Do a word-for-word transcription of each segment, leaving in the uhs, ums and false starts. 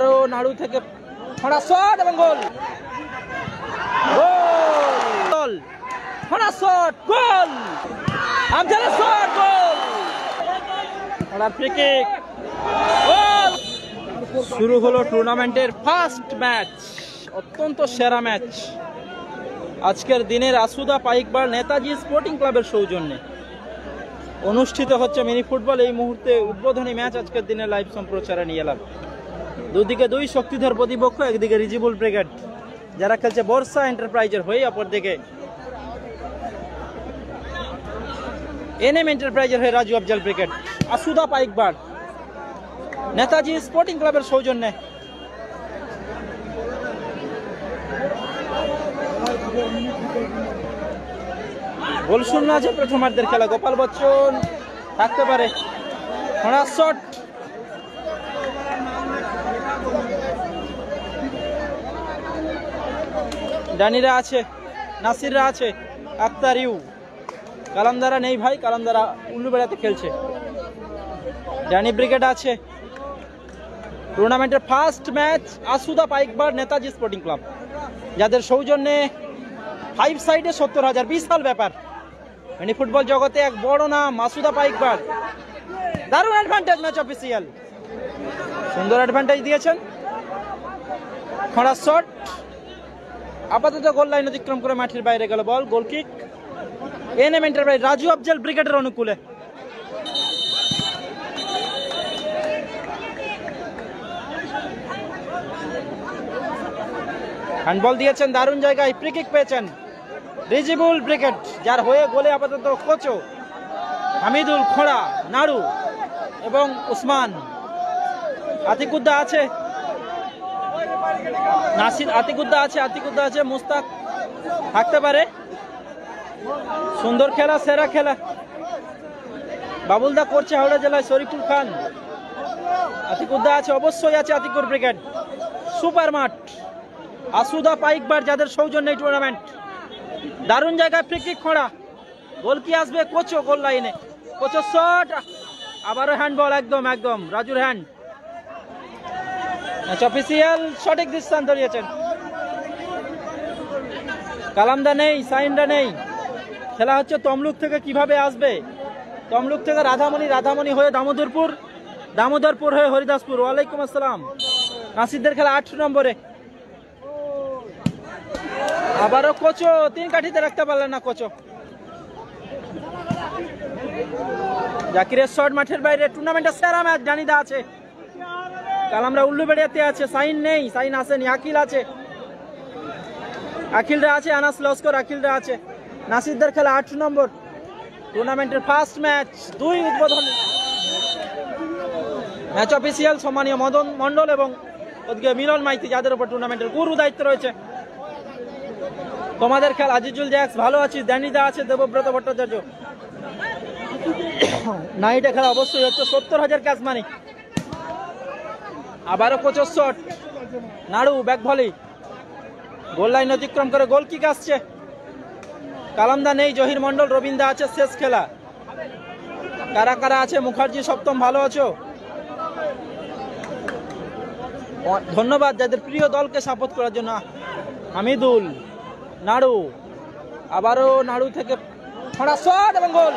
আরো নাড়ু থেকে ফড়া শট এবং গোল গোল ফড়া শট গোল আমজাল শট গোল ফড়া ফ্রিকিক গোল শুরু হলো টুর্নামেন্টের ফার্স্ট ম্যাচ অত্যন্ত সেরা ম্যাচ আজকের দিনের আসুদা পাইকবার নেতাজি স্পোর্টিং ক্লাবের সৌজন্যে অনুষ্ঠিত হচ্ছে মিনি ফুটবল এই মুহূর্তে উদ্বোধনী ম্যাচ আজকের দিনে লাইভ সম্প্রচারে নিয়ে এলাম দুদিকে দুই শক্তিধর প্রতিপক্ষ একদিকে রিজিবুল ব্রিগেড যারা খেলছে বর্ষা এন্টারপ্রাইজের হয়ে অপরদিকে এনএম এন্টারপ্রাইজের হয়ে রাজু আফজাল ব্রিগেড আসুদা পাইকবার নেতাজি স্পোর্টিং ক্লাবের সৌজন্যে গোল শূন্য আছে প্রথমার্ধের খেলা গোপাল বচ্চন থাকতে পারে ফড়া শট ডানিরা আছে নাসিররা আছে আক্তার ইউ কালামদারা নেই ভাই কালামদারা উল্লুবেড়াতে খেলছে ডানি ব্রিগেড আছে টুর্নামেন্টের first match Asuda Paikbar Netaji sporting club যাদের সৌজন্যে ফাইভ সাইডে সত্তর হাজার বিশাল ব্যাপার মানে ফুটবল জগতে এক বড় নাম আসুদা পাইকবার দারুণ অ্যাডভান্টেজ ম্যাচ অফিসিয়াল সুন্দর অ্যাডভান্টেজ দিয়েছেন খড়া শট আপাতত গোল লাইন অতিক্রম করে মাঠের বাইরে গেল ball goal kick NM enterprise Raju Afzal ব্রিগেডের অনুকূলে হ্যান্ডবল দিয়েছেন দারুণ জায়গায় ফ্রি কিক পেয়েছেন রিজিবুল ব্রিগেড যার হয়ে গোলে আপাতত কোচো হামিদুল খোড়া নারু এবং উসমান আতিকুদ্দা আছে নাসির আতিকুদ্দা আছে আতিকুদ্দা আছে মুস্তাক থাকতে পারে সুন্দর খেলা সেরা খেলা বাবুলদা করছে হাওড়া জেলায় শরীফুল খান আতিকুদ্দা আছে অবশ্যই আছে আতিকুর ব্রিগেড সুপার মাঠ আসুদা পাইকবার যাদের সৌজন্যে টুর্নামেন্ট দারুণ জায়গায় ফ্রি কিক খোঁড়া গোল কি আসবে কোচো গোল লাইনে কোচো শট আবারও হ্যান্ডবল একদম একদম রাজুর হ্যান্ড ম্যাচ অফিসিয়াল সঠিক দৃষ্টান্ত ধরিয়েছেন কালামদা নেই সাইনদা নেই খেলা হচ্ছে তমলুক থেকে কিভাবে আসবে তমলুক থেকে রাধামণি রাধামণি হয়ে দামোদরপুর দামোদরপুর হয়ে হরিদাসপুর ওয়ালাইকুম আসসালাম নাসিরদের খেলা আট নম্বরে আবারও কোচো তিন কাঠিতে রাখতে পারলেন না কোচো জাকিরের শট মাঠের বাইরে টুর্নামেন্টের সেরা ম্যাচ জানিদা আছে কালামরা উল্লুবেড়িয়াতে আছে সাইন নেই সাইন আসেনি আকিল আছে আকিলরা আছে আনাস লস্কর আকিলরা আছে নাসিরদের খেলা আট নম্বর টুর্নামেন্টের ফার্স্ট ম্যাচ দুই উদ্বোধন ম্যাচ অফিসিয়াল সম্মানীয় মদন মণ্ডল এবং ওদিকে মিলন মাইতি যাদের উপর টুর্নামেন্টের গুরু দায়িত্ব রয়েছে তোমাদের খেলা আজিজুল জ্যাক্স ভালো আছিস দানিদা আছে দেবব্রত ভট্টাচার্য নাইটে খেলা অবশ্যই হচ্ছে সত্তর হাজার ক্যাশ মানি আবারও কোচের শট নাড়ু ব্যাক ভলি গোল লাইন অতিক্রম করে গোল কিক আসছে কালামদা নেই জহির মন্ডল রবীন্দ্র আছে শেষ খেলা কারা কারা আছে মুখার্জি সপ্তম ভালো আছো ধন্যবাদ যাদের প্রিয় দলকে সাপোর্ট করার জন্য হামিদুল নাড়ু আবারও নাড়ু থেকে ফড়া শট এবং গোল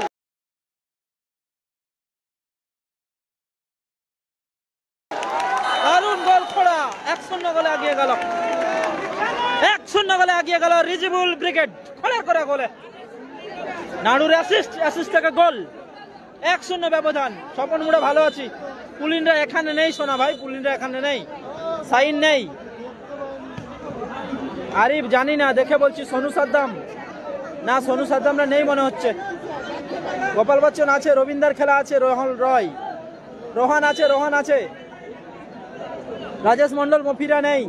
দারুণ গোল খোড়া এক শূন্য গোলে এগিয়ে গেল এক শূন্য গোলে এগিয়ে গেল রিজিবুল ব্রিগেড খোলার করে গোলে নাড়ুর অ্যাসিস্ট অ্যাসিস্ট থেকে গোল এক শূন্য ব্যবধান স্বপন মুড়া ভালো আছি পুলিনরা এখানে নেই সোনা ভাই পুলিনরা এখানে নেই সাইন নেই আরিফ জানি না দেখে বলছি সোনু সাদ্দাম না সোনু সাদ্দামরা নেই মনে হচ্ছে গোপাল বচ্চন আছে রবীন্দ্রার খেলা আছে রোহন রয় রোহান আছে রোহান আছে রাজেশ মন্ডল মফিরা নেই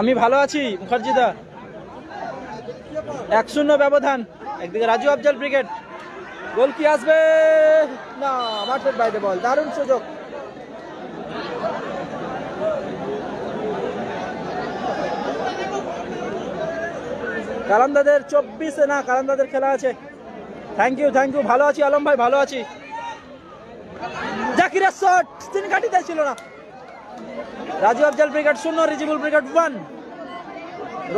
আমি ভালো আছি মুখার্জিদা এক শূন্য ব্যবধান একদিকে রাজু আফজাল ব্রিগেড গোল কি আসবে না মাঠের বাইরে বল দারুণ সুযোগ কালামদাদের চব্বিশে না কালামদাদের খেলা আছে থ্যাংক ইউ থ্যাংক ইউ ভালো আছি আলম ভাই ভালো আছি किरा शॉट तीन घाटी ते छिलो ना राजू अफजल ब्रिगेड शून्य रिजिबुल ब्रिगेड वन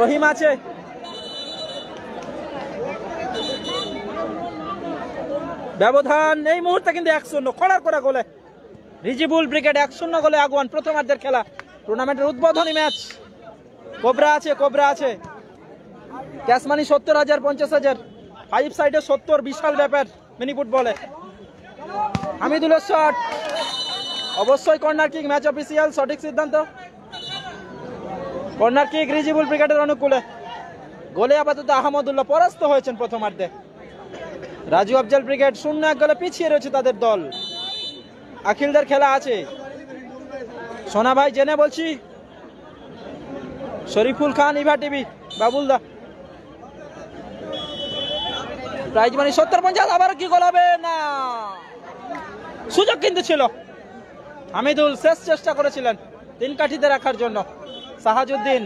रहीम आछे ব্যবধান এই মুহূর্তে কিন্তু এক শূন্য কড়া কড়া গোলে রিজিবুল ব্রিগেড এক শূন্য গোলে আগুয়ান প্রথমার্ধের খেলা টুর্নামেন্টের উদ্বোধনী ম্যাচ কোবরা আছে কোবরা আছে ক্যাশমানি সত্তর হাজার পঞ্চাশ হাজার ফাইভ সাইডে সত্তর বিশাল ব্যাপার মিনি ফুটবলে হামিদুলের শট অবশ্যই কর্নার কিক ম্যাচ অফিশিয়াল সঠিক সিদ্ধান্ত কর্নার কিক রিজিবুল ব্রিগেডের অনুকূলে গোলে আপাতত আহমদুল্লাহ পরাস্ত হয়েছেন প্রথমার্ধে राजू अफजल ब्रिगेड शून्य एक गोले पिछिए रही तरह दल अखिलदार खेला सोना भाई जेने बोलछी शरीफुल खान इभा टीवी बाबुलदा प्राइज मानी सत्तर पंचाश आबार की गोल होबे ना सुयोग किन्तु छिलो हामिदुल शेष चेष्टा करेछिलेन तीन काठीते राखार जोन्नो साहाजुद्दीन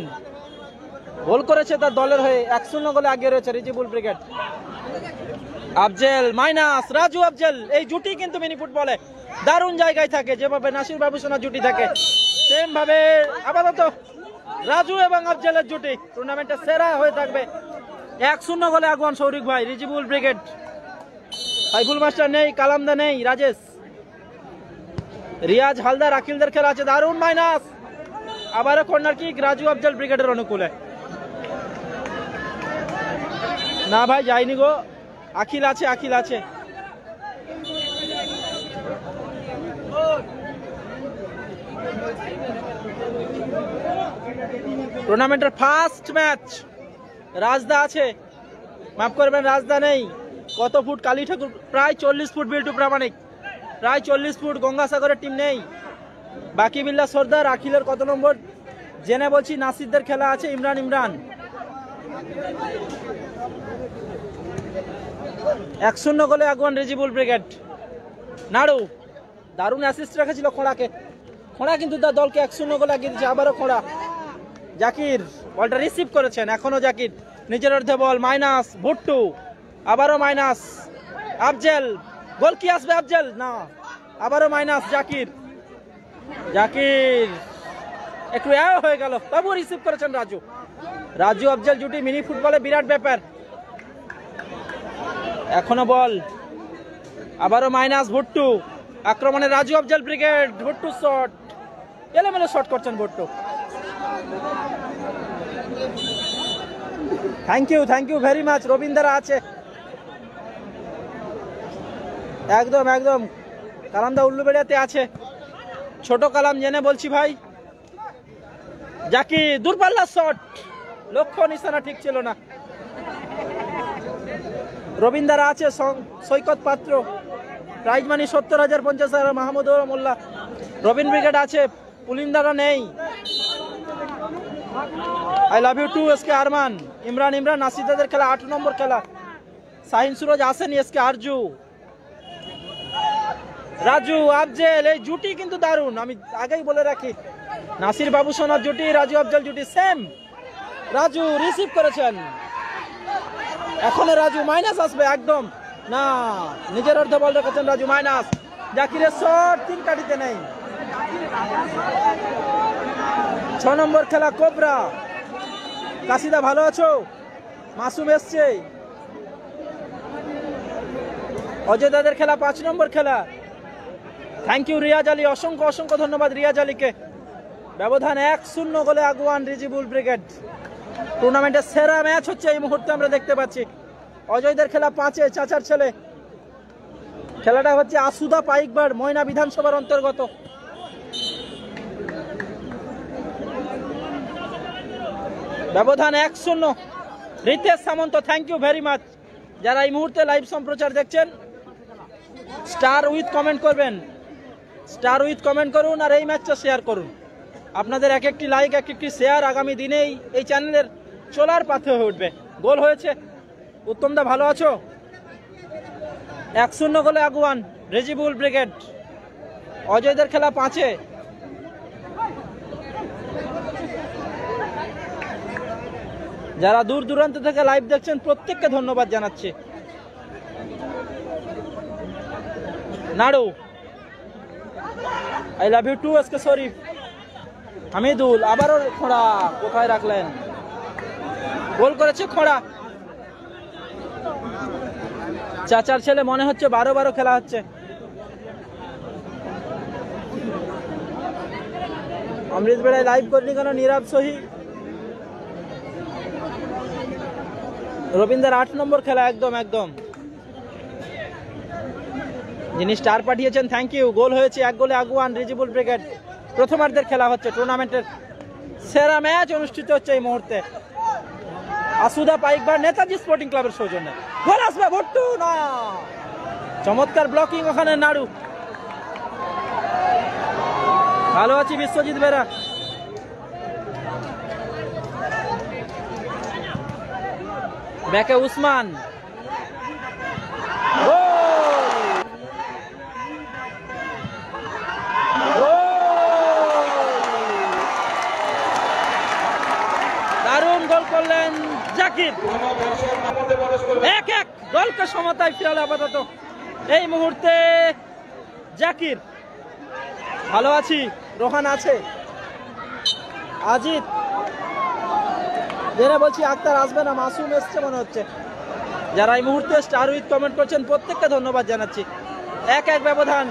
गोल करेछे तार दलेर हये एक शून्य गोले आगे रयेछे रिजिबुल ब्रिगेड अफजल माइनस राजू अफजल जुटी किन्तु मिनी फुटबॉले दारुण जायगाय थाके जेभाबे नासिर बाबू सोना जुटी थाके सेम भावे आपातत राजू एवं अफजलेर जुटी टूर्नामेंटे सेरा हये थाकबे এক শূন্য गोले आगुवान सौरिक भाई रिजिबुल ब्रिगेड साइफुल मास्टर नहीं कालामदा नहीं राजेश रियाज हालदार आखिलदार खेला आछे दारुण माइनस आबारो कॉर्नर किक राजू अफजल ब्रिगेडेर अनुकूले ना भाई जायनि गो आखिल आछे आखिल आछे टूर्नामेंटर फास्ट मैच राजदा आछे माफ करबेन राजदा नहीं कत फुट काली ठाकुर प्राय चल्लिस फुट बिल्टू प्रामाणिक प्राय चल्लिस फुट गंगासागर टीम नहीं बाकी बिल्ला सरदार आखिलर कत नम्बर जेने बोलछी नासिरदेर खेला आछे इमरान इमरान एक शून्य गोले आगुवान रिजिबुल ब्रिगेड नारू दारुण असिस्ट रेखेছিল খোড়াকে খোড়া কিন্তু তার দলকে এক শূন্য গোলে এগিয়ে দিয়েছে আবারো খোড়া জাকির বলটা রিসিভ করেছেন এখনো জাকির নিজের অর্ধে বল মাইনাস ভুট্টু আবারো মাইনাস আফজল গোল কি আসবে আফজল না আবারো মাইনাস জাকির জাকির একটু আয় হয়ে গেল তবু রিসিভ করেছেন রাজু রাজু আফজল জুটি মিনি ফুটবলে বিরাট ব্যাপার एखोनो बल आबारो माइनस भुट्टू आक्रमणे राजू अफजल ब्रिगेड भुट्टू शॉट एलोमेलो शॉट करछेन Bhuttu thank you thank you very much Rabindra आछे एकदम एकदम कालामदा उल्लुबेड़ियाते आछे छोटो कालाम जेने बोलछी भाई जाकी दूरपाल्ला शॉट लक्ष्य निशाना ठीक छिलो ना रबिंद्रा आछे सैकत पात्र प्राइज मानी सत्तर हजार पंचाश हजार महमुदुर मोल्ला रबिन ब्रिगेड आछे पुलिंदारा नहीं I love you too SK Arman Imran Imran नासिदादेर खेला आठ नम्बर खेला साहिन सूरज आसेनी एसके आरजू राजू अफजल ए जुटी किन्तु दारुण आमी आगेई बोले राखी नासिर बाबू सोनार जुटी राजू अफजल जुटी सेम राजू रिसीव करेछेन राजू माइनस आसबे एकदम ना निजेर अर्धे बल रेखेछेन राजू माइनस जाकिरेर शॉट तीन काटिते नेই छह नम्बर खेला कोबरा कासिदा भालो आछो मासूम एसছে अजयदादेर खेला पाँच नम्बर खेला थैंक यू रियाज आली असंख्य असंख्य धन्यवाद रियाज आली के व्यवधान एक शून्य गोले आगुवान रिजिबुल ब्रिगेड टूर्नामेंटे सेरा मैच होच्छे এই মুহূর্তে আমরা দেখতে পাচ্ছি অজয়দের খেলা পাঁচে চাচার ছেলে খেলাটা হচ্ছে আসুদা পাইকবার ময়না বিধানসভার অন্তর্গত ব্যবধান এক শূন্য Ritesh Samanta thank you very much যারা এই মুহূর্তে লাইভ সম্প্রচার দেখছেন স্টার উইথ কমেন্ট করবেন স্টার উইথ কমেন্ট করুন আর এই ম্যাচটা শেয়ার করুন আপনাদের এক একটি লাইক এক একটি শেয়ার আগামী দিনেই এই চ্যানেলের চলার পথে হয়ে উঠবে গোল হয়েছে उत्तम दा ভালো আছো এক শূন্য গোলে আগুয়ান রিজিবুল ব্রিগেড অজয়দের খেলা পাঁচে যারা দূর দূরান্ত থেকে লাইভ দেখছেন প্রত্যেককে ধন্যবাদ জানাচ্ছি নাড়ু आई लाभ यू टू एस के शरीफ হামিদুল আবারও খোঁড়া কোথায় রাখলেন গোল করেছে খোঁড়া চাচার ছেলে মনে হচ্ছে বারো বারো খেলা হচ্ছে অমৃত বেড়ায় লাইভ করনি কেন নীরব সহি রবীন্দ্র আট নম্বর খেলা একদম একদম যিনি স্টার পাঠিয়েছেন থ্যাংক ইউ গোল হয়েছে এক গোলে আগুয়ান রিজিবুল ব্রিগেড প্রথমার্ধের খেলা হচ্ছে টুর্নামেন্টের সেরা ম্যাচ অনুষ্ঠিত হচ্ছে এই মুহূর্তে আসুদা পাইকবার নেতাজি স্পোর্টিং ক্লাবের সৌজন্যে গোল আসবে ভট্টু না চমৎকার ব্লকিং ওখানে নাড়ু ভালো আছে বিশ্বজিৎ বেরা ব্যাকে উসমান যারা এই মুহূর্তে স্টার উইথ কমেন্ট করছেন প্রত্যেককে ধন্যবাদ জানাচ্ছি এক এক ব্যবধান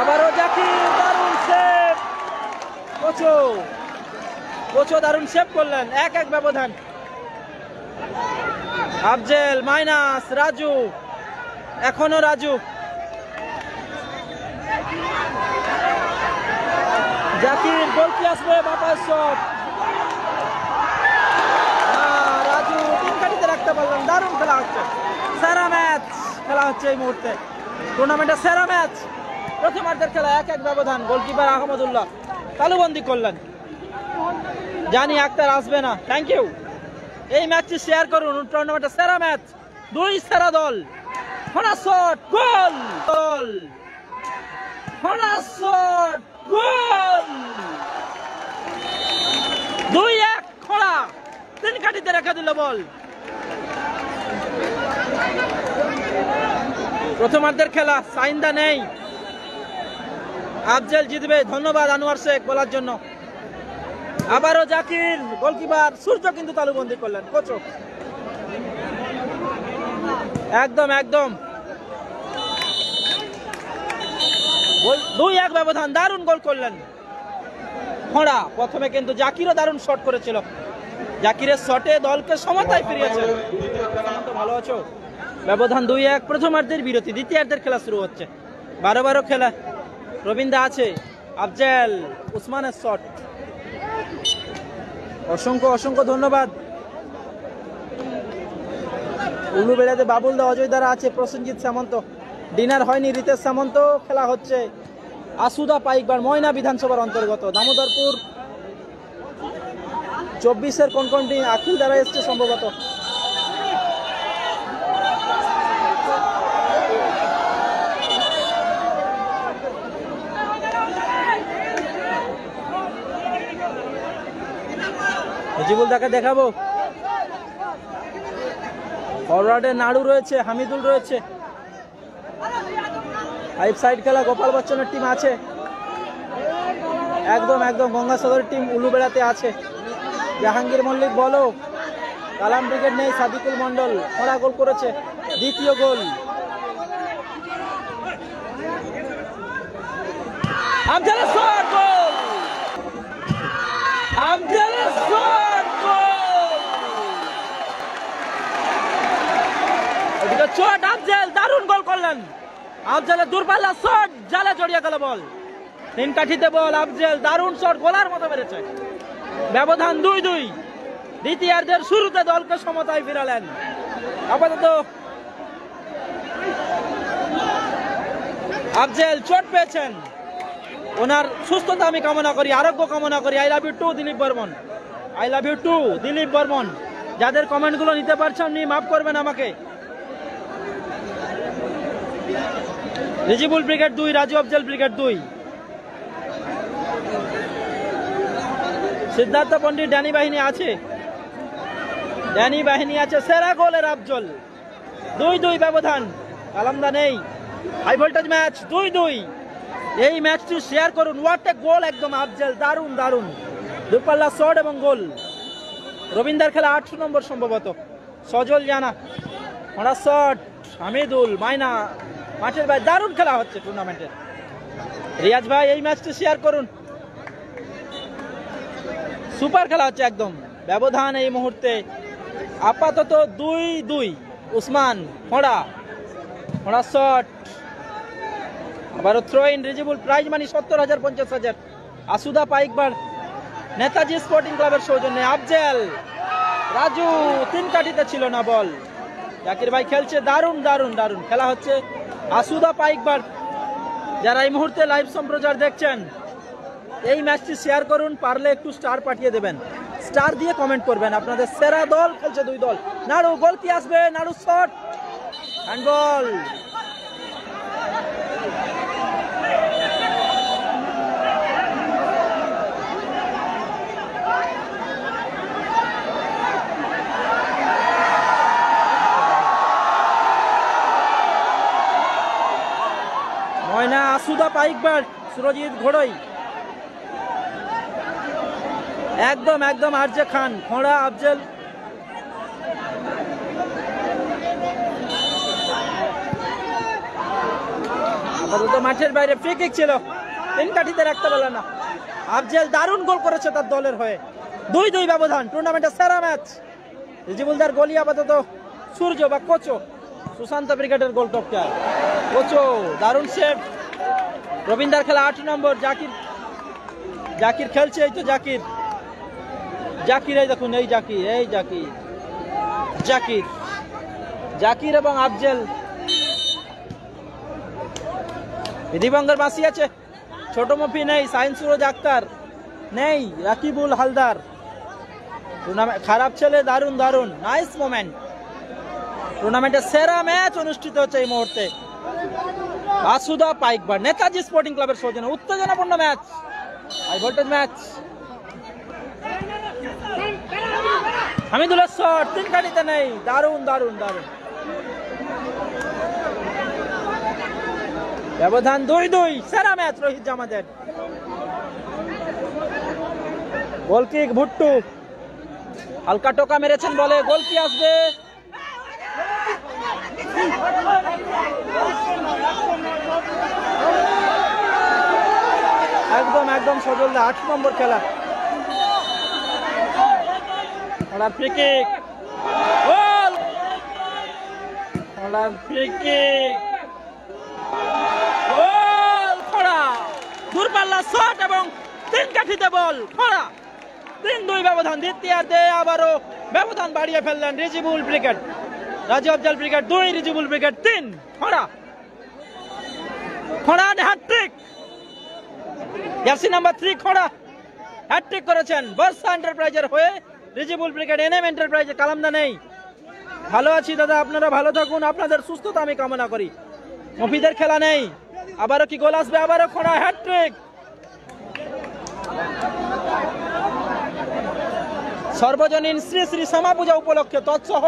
আবারও জাকির দারুণ সেভ কোচো কোচো দারুণ সেভ করলেন এক এক ব্যবধান আফজল মাইনাস রাজু এখনো রাজু জাকির গোল কি আসবে বাপার শট রাজু তিন কাটিতে রাখতে পারলেন দারুণ খেলা হচ্ছে সেরা ম্যাচ খেলা হচ্ছে এই মুহূর্তে টুর্নামেন্টের সেরা ম্যাচ প্রথমার্ধের খেলা এক এক ব্যবধান গোলকিপার আহমদুল্লাহ তালুবন্দি করলেন জানি আক্তার আসবে না থ্যাংক ইউ এই ম্যাচটি শেয়ার করুন টুর্নামেন্টের সেরা ম্যাচ দুই সেরা দল খোঁড়া শট গোল গোল খোঁড়া শট গোল দুই এক খোঁড়া তিন কাটিতে রেখে দিল বল প্রথমার্ধের খেলা সাইন্দা নেই আফজল জিতবে ধন্যবাদ আনোয়ার শেখ বলার জন্য আবারও জাকির গোলকিপার সূর্য কিন্তু তালুবন্দি করলেন কোচ একদম একদম দুই এক ব্যবধান দারুণ গোল করলেন খোঁড়া প্রথমে কিন্তু জাকিরও দারুণ শট করেছিল জাকিরের শটে দলকে সমতায় ফিরিয়েছে ভালো আছো ব্যবধান দুই এক প্রথমার্ধের বিরতি দ্বিতীয়ার্ধের খেলা শুরু হচ্ছে বারো বারো খেলা রবীন্দ্র আছে আফজল উসমানের শট অসংখ্য অসংখ্য ধন্যবাদ উলুবেড়াতে বাবুলদা অজয় দ্বারা আছে প্রসেনজিৎ সামন্ত ডিনার হয়নি রিতেশ সামন্ত খেলা হচ্ছে আসুদা পাইকবার ময়না বিধানসভার অন্তর্গত দামোদরপুর চব্বিশের কোন কোন টিম আখিল দ্বারা এসছে সম্ভবত জিবুল দাকে দেখাবো ফরওয়ার্ডে নাড়ু রয়েছে হামিদুল রয়েছে হাইপ সাইড খেলা গোপাল বচ্চনের টিম আছে একদম একদম গঙ্গাসাগরের টিম উলুবেড়াতে আছে জাহাঙ্গীর মল্লিক বলো কালাম ব্রিগেড নেই সাদিকুল মন্ডল খোঁড়া গোল করেছে দ্বিতীয় গোল চট আফজল দারুণ গোল করলেন আফজলের দূরপাল্লা শট জালে জড়িয়ে গেল বল তিন কাঠিতে বল আফজল দারুণ শট গোলার মতো মেরেছে ব্যবধান দুই দুই দ্বিতীয়ার্ধের শুরুতে দলকে সমতায় ফিরালেন আপাতত আফজল চোট পেয়েছেন ওনার সুস্থতা আমি কামনা করি আরোগ্য কামনা করি I love you too Dilip Barman I love you too Dilip Barman যাদের কমেন্টগুলো নিতে পারছেন নি মাফ করবেন আমাকে রিজিবুল ব্রিগেড দুই রাজু আফজল ব্রিগেড দুই সিদ্ধার্থ পন্ডিত ড্যানি বাহিনী আছে ড্যানি বাহিনী আছে সেরা গোলের আফজল দুই দুই ব্যবধান আলামদা নেই হাই ভোল্টেজ ম্যাচ দুই দুই এই ম্যাচটি শেয়ার করুন। ওয়াট এ গোল, একদম আফজল, দারুণ দারুণ দূরপাল্লা শট এবং গোল। রবীন্দ্রার খেলা আটশো নম্বর সম্ভবত, সজল জানা ওনার শট, হামিদুল মাইনা মাঠের ভাই, দারুণ খেলা হচ্ছে টুর্নামেন্টের। রিয়াজ ভাই এই ম্যাচটি শেয়ার করুন, সুপার খেলা হচ্ছে একদম। ব্যবধান এই মুহূর্তে আপাতত দুই দুই। উসমান ফোড়া, ফোড়া শট, আবারও throw in, Rijibul. Prize money সত্তর হাজার পঞ্চাশ হাজার আসুদা পাইকবার নেতাজি স্পোর্টিং ক্লাবের সৌজন্যে। আফজল, রাজু, তিন কাঠিতে ছিল না বল। জাকির ভাই খেলছে, দারুণ দারুণ দারুণ খেলা হচ্ছে আসুদা পাইকবার। যারা এই মুহূর্তে লাইভ সম্প্রচার দেখছেন, এই ম্যাচটি শেয়ার করুন, পারলে একটু স্টার পাঠিয়ে দেবেন, স্টার দিয়ে কমেন্ট করবেন আপনাদের সেরা দল। খেলছে দুই দল। নারু, গোল কি আসবে? নারু shot, handball. Moyna, Asuda Paikbar, Surajit ঘোড়াই, একদম একদম আরজে খান, ঘোড়া, আফজল। আপাতত মাঠের বাইরে। ফ্রি কিক ছিল, তিন কাঠিতে রাখতে পারল না। আফজল দারুণ গোল করেছে তার দলের হয়ে, দুই দুই ব্যবধান, টুর্নামেন্টের সেরা ম্যাচ। রিজিবুলদার গোলি আপাতত সূর্য বা কোচো, সুশান্ত ব্রিগেডের গোল টপকার কোচো, দারুণ সেভ। রবীন্দ্রার খেলা আট নম্বর। জাকির, জাকির খেলছে, এই তো জাকির, জাকির এই দেখুন, এই জাকির, এই জাকির, জাকির, জাকির এবং আফজল। বিধিবঙ্গের বাসি আছে, ছোট মফি নেই, সাইন্স সুরজ আক্তার নেই, রাকিবুল হালদার, খারাপ ছেলে, দারুণ দারুণ নাইস মোমেন্ট। টুর্নামেন্টের সেরা ম্যাচ অনুষ্ঠিত হচ্ছে এই মুহূর্তে আসুদা পাইকবার নেতাজি স্পোর্টিং ক্লাবের সৌজন্যে। উত্তেজনাপূর্ণ ম্যাচ, হাই ভোল্টেজ ম্যাচ। হামিদুলের শট, তিন কাটিতে নেই, দারুণ দারুণ দারুণ ব্যবধান দুই দুই, সেরা ম্যাচ। রোহিত জামাদের গোলকিক, ভুট্টু হালকা টোকা মেরেছেন বলে। গোল কি আসবে? একদম একদম সজলদা, আট নম্বর খেলা। Free kick, goal, free kick, goal. খোড়া, দূরপাল্লা শট এবং তিন কাঠিতে বল। খোড়া, তিন দুই ব্যবধান। দ্বিতীয়ার্ধে আবারও ব্যবধান বাড়িয়ে ফেললেন রিজিবুল ব্রিগেড। রাজু আফজল ব্রিগেড দুই, রিজিবুল ব্রিগেড তিন। খোড়া, খোড়া হ্যাটট্রিক, জার্সি নাম্বার থ্রি খোড়া হ্যাটট্রিক করেছেন বর্ষা এন্টারপ্রাইজের হয়ে। রিজিবুল ব্রিগেড এনএম এন্টারপ্রাইজে কালামদা নেই। ভালো আছি দাদা, আপনারা ভালো থাকুন, আপনাদের সুস্থতা আমি কামনা করি। মফিদের খেলা নেই। আবারও কি গোল আসবে? আবারও খোড়া হ্যাটট্রিক। সর্বজনীন শ্রী শ্রী শ্যামা পূজা উপলক্ষে তৎসহ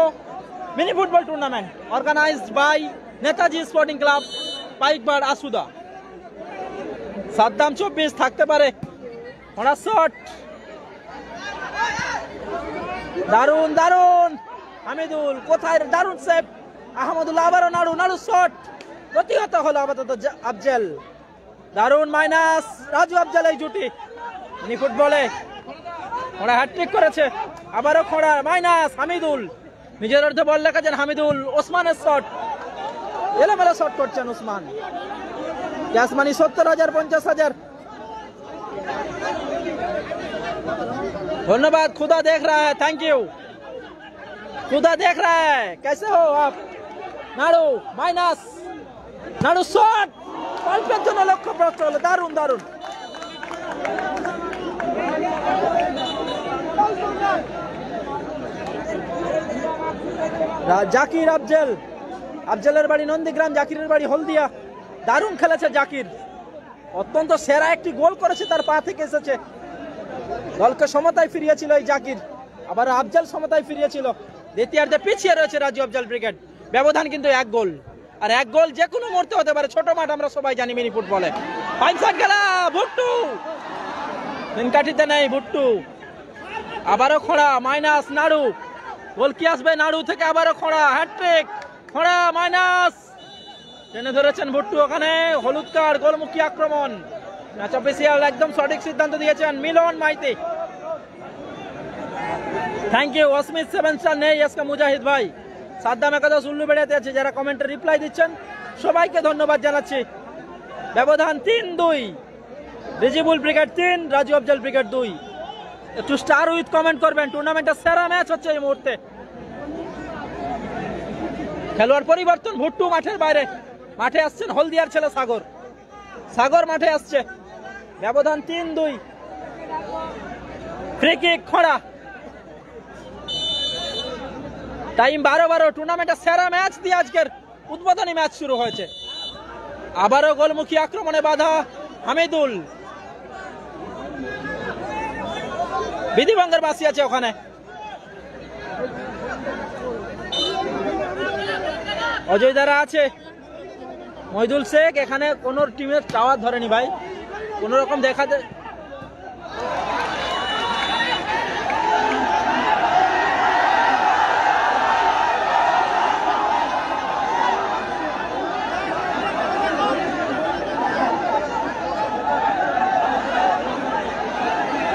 mini football tournament organised by Netaji sporting club Paikbar Asuda. Saddam চব্বিশ থাকতে পারে। খোড়া শট, দারুণ দারুণ হামিদুল, কোথায় দারুণ সেভ। আহমদুল্লাহ, আবারও নাড়ু, নাড়ু শট, প্রতিহত হলো আপাতত আফজল। দারুণ মাইনাস রাজু আফজল, এই জুটি মিনি ফুটবলে। খোড়া হ্যাটট্রিক করেছে। আবারও খোড়া, মাইনাস হামিদুল, নিজের অর্ধে বল লেখাছেন হামিদুল। ওসমানের শট, এলোমেলো শট করছেন ওসমান। ক্যাশ মানি সত্তর হাজার পঞ্চাশ হাজার। धन्यवाद, खुदा देख रहा है, थैंक यू, खुदा देख रहा है, कैसे हो आप। नारू, माइनस, नारू शॉट, পাঁচের জন্য লক্ষ্য প্রাপ্ত হলো, দারুণ দারুণ। জাকির, আফজল, আফজলের বাড়ি নন্দীগ্রাম, জাকিরের বাড়ি হলদিয়া। দারুণ খেলেছে জাকির, অত্যন্ত সেরা একটি গোল করেছে, তার পা থেকে এসেছে। দলকে সমতায় ফিরিয়েছিল এই জাকির, আবার আফজল সমতায় ফিরিয়েছিল। দ্বিতীয়ার্ধে পিছিয়ে রয়েছে রাজু আফজল ব্রিগেড, ব্যবধান কিন্তু এক গোল। আর এক গোল যে কোনো মুহূর্তে হতে পারে, ছোট মাঠ আমরা সবাই জানি মিনি ফুটবলে। पंचायत गेला भुट्टू निनकाठीते नहीं भुट्टू आबारो खोड़ा माइनस नारू गोल की आसबे नारू थेके आबारो खोड़ा हैट्रिक खोड़ा माइनस टेने धरेছেন भुट्टू ওখানে হলুদ কার্ড গোলমুখী আক্রমণ ম্যাচ অফিশিয়াল একদম সঠিক সিদ্ধান্ত দিয়েছেন মিলন মাইতি थैंक यू ওসমিত সেভেন স্টার নেই আজকে মুজাহিদ ভাই সাদ্দাম একাদশ উল্লু বেড়াতে আছে যারা কমেন্টে রিপ্লাই দিচ্ছেন সবাইকে ধন্যবাদ জানাচ্ছি ব্যবধান তিন দুই রেজিবুল ব্রিগেড তিন রাজু আফজল ব্রিগেড দুই একটু স্টার উইথ কমেন্ট করবেন টুর্নামেন্টের সেরা ম্যাচ হচ্ছে এই মুহূর্তে খেলোয়াড় পরিবর্তন ভুট্টু মাঠের বাইরে माठे आसছেন হলদিয়ার ছেলে সাগর সাগর মাঠে আসছে ব্যবধান তিন দুই ফ্রি কিক খড়া টাইম বারো বারো টুর্নামেন্টের সেরা ম্যাচ দিয়ে আজকের উদ্বোধনী ম্যাচ শুরু হয়েছে আবারো গোলমুখী আক্রমণে বাধা হামিদুল বিধিবঙ্গের বাসি আছে ওখানে অজয় দারা আছে মইদুল শেখ এখানে কোন টিমের টাওয়ার ধরেনি ভাই কোন রকম দেখা যায়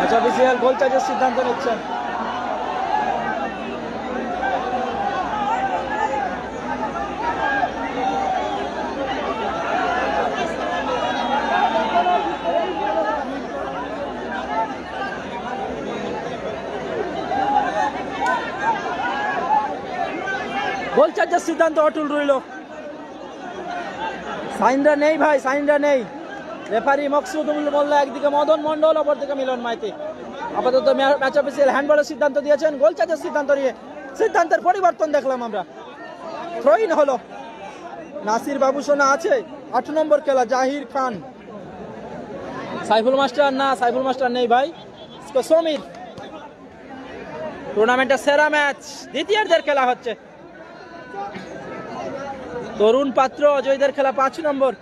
আচ্ছা বিসিএল গোল চার্জের সিদ্ধান্ত নিচ্ছেন गोल चार्जर सिद्धांत अटुल रही साइनरा नहीं भाई साइनरा नहीं रेफारी मकसुदुल मोल्ला एकदि मदन मंडल अपर दिखे मिलन माइती आपातत मैच अफिशियल हैंडबॉल सिद्धांत दिए गोल चार्जर सिद्धांत नहीं सिद्धांतर परिवर्तन देखलाम आमरा थ्रो इन हलो नासिर बाबू सोना आछे आठ नम्बर खेला जाहिर खान साइफुल मास्टर ना साइफुल मास्टर नहीं भाई इसको समीर टूर्नामेंट सेरा मैच द्वितीयार्धेर खेला होच्छे तरुण पात्र अजयदेर खेला पाँच नम्बर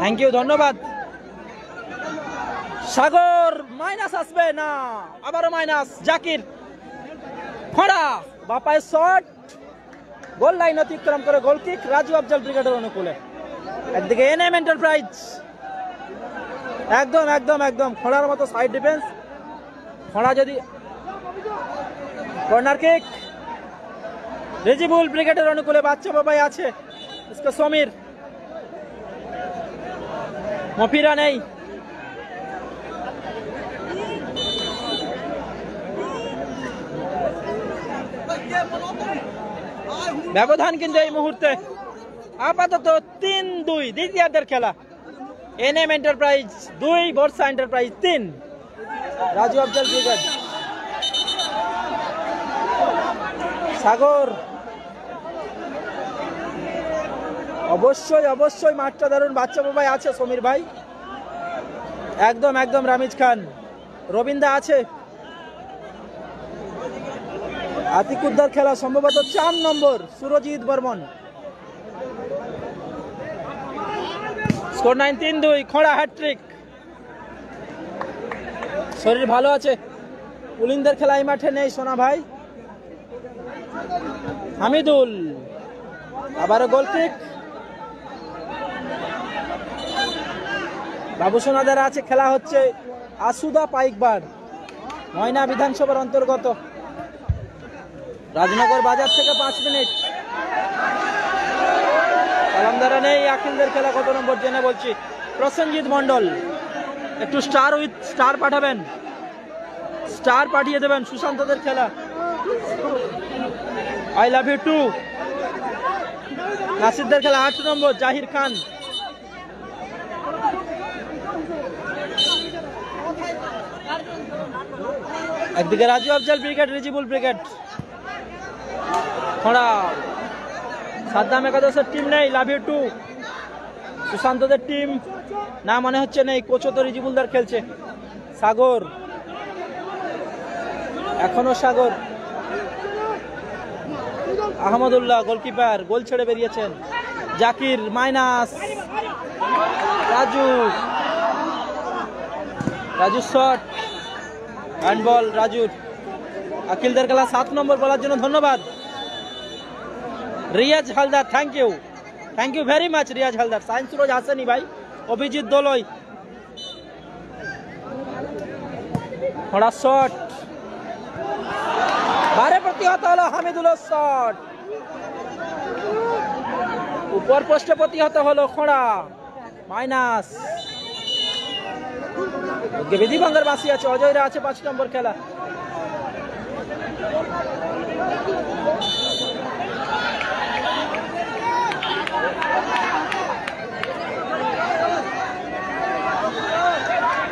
थैंक यू धन्यवाद सागर माइनस आसबे ना आबारो माइनस जाकिर खड़ा बापाय शॉट गोल लाइन अतिक्रम करे गोल किक राजू अफजल ब्रिगेडर अनुकूले एदिके एनएम एंटरप्राइज एकदम एकदम एकदम खोड़ार मतो साइड डिफेंस खोड़ा जदि कॉर्नर किक रेजिबुल ब्रिगेडर अनुकूले बाच्चा बाबाई आछे इसका समीर मफिरा नहीं व्यवधान किन्तु এই মুহূর্তে আপাতত তিন দুই দ্বিতীয়ার্ধের খেলা एनएम एंटरप्राइज दुई बर्षा एंटरप्राइज तीन राजू अफजल ब्रिगेड सागर अवश्य अवश्य माठटा दारुण बाच्चा बाबाई आछे समीर भाई एकदम एकदम रामिज खान रबिंद्रा आछे आतिकुद्दार खेला सम्भवत चार नम्बर सुरजित बर्मन स्कोर नाइन तीन दुई खड़ा हैट्रिक शरीर भलो आछे पुलिंदर खेला माठे नहीं सोना भाई हामिदुल आबारो गोल किक बाबू सोनादार आछे खेला होच्छे आसुदा पाइकबार मयना विधानसभार अंतर्गत राजनगर बाजार थेके पाँच मिनट कलमदारा नहीं आखिलदार खेला कत नम्बर जेने बोलछी प्रसन्नजीत मंडल एकटू स्टार उइथ स्टार पाठाबेन स्टार पाठिये देबेन सुशांतदार खेला आई लाभ यू टू नासिरदार खेला आठ नम्बर जाहिर खान एकदिके राजू अफजल ब्रिगेड रिजिबुल ब्रिगेड थोड़ा साद्दाम एकादश टीम नहीं लाभ यू टू सुशांत टीम ना मने होच्छे नहीं कोचो तो रिजिबुलदार खेलछे सागर एखोनो सागर আহমদুল্লাহ গোলকিপার, গোল ছেড়ে বেরিয়েছেন। Zakir minus, Raju, Raju shot, handball রাজুর। আকিলদের খেলা সাত নম্বর বলার জন্য ধন্যবাদ Riyaz Haldar, thank you, thank you very much Riyaz Haldar. Science Suraj Hasani ভাই, অভিজিৎ দোলই, বড় শট, বারে প্রতিহত হলো হামিদুলের শট, উপর পোস্টে প্রতিহত হলো খোড়া। মাইনাস, বিধিবঙ্গের বাসী আছে, অজয়রা আছে পাঁচ নম্বর খেলা।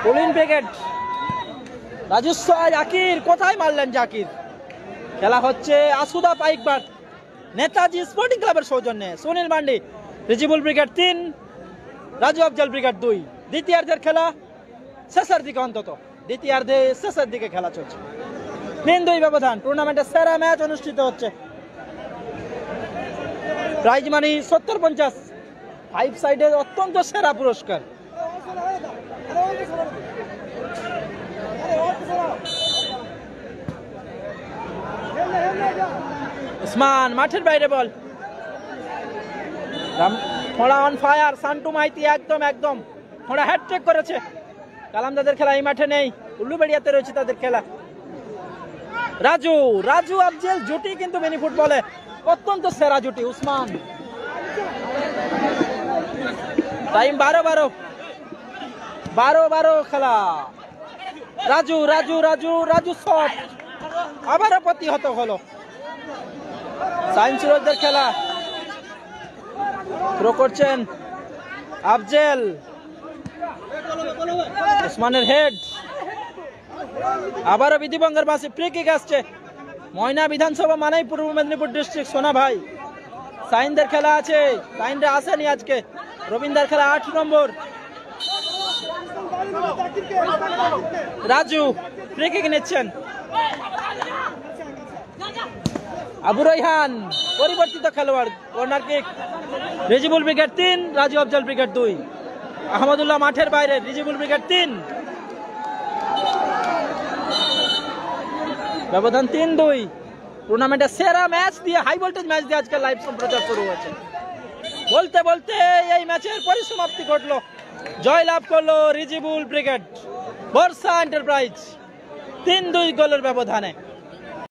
পুলিন ব্রিগেড, রাজস্ব জাকির, কোথায় মারলেন জাকির। খেলা হচ্ছে আসুদা পাইকবার নেতাজি স্পোর্টিং ক্লাবের সৌজন্যে, সুনীল মান্ডি, রিজিবুল ব্রিগেড তিন, রাজু আফজাল ব্রিগেড দুই। দ্বিতীয়ার্ধের খেলা শেষের দিকে, অন্তত দ্বিতীয়ার্ধে শেষের দিকে খেলা চলছে। তিন দুই ব্যবধান, টুর্নামেন্টের সেরা ম্যাচ অনুষ্ঠিত হচ্ছে। প্রাইজ মানি সত্তর পঞ্চাশ, ফাইভ সাইডের অত্যন্ত সেরা পুরস্কার। উসমান মাঠের বাইরে বল, ফোড়া অন ফায়ার, সান্টু মাইতি একদম একদম, ফোড়া হ্যাটট্রিক করেছে। কালামদাদের খেলা এই মাঠে নেই, উল্লুবেড়িয়াতে রয়েছে তাদের খেলা। রাজু, রাজু আফজল জুটি কিন্তু মিনি ফুটবলে অত্যন্ত সেরা জুটি। উসমান, টাইম বারো বারো বারো বারো খেলা। রাজু রাজু রাজু রাজু শট, আবারও প্রতিহত হলো। সায়েন্স রোজদের খেলা, থ্রো করছেন আফজল, উসমানের হেড, আবারও বিধিবঙ্গের পাশে ফ্রি কিক আসছে। ময়না বিধানসভা মানেই পূর্ব মেদিনীপুর ডিস্ট্রিক্ট, সোনা ভাই। সাইনদের খেলা আছে, সাইনরা আসেনি আজকে। রবীন্দ্রার খেলা আট নম্বর। রাজু ফ্রি কিক নিচ্ছেন, আবু রাইহান পরিবর্তিত খেলোয়াড়, কর্নার কিক। রিজিবুল ব্রিগেড তিন, রাজু আফজল ব্রিগেড দুই। আহমদুল্লাহ মাঠের বাইরে, রিজিবুল ব্রিগেড তিন, ব্যবধান তিন দুই। টুর্নামেন্টের সেরা ম্যাচ দিয়ে, হাই ভোল্টেজ ম্যাচ দিয়ে আজকে লাইভ সম্প্রচার শুরু হয়েছে। বলতে বলতে এই ম্যাচের পরিসমাপ্তি ঘটলো, জয় লাভ করলো রিজিবুল ব্রিগেড বর্ষা এন্টারপ্রাইজ তিন দুই গোলের ব্যবধানে।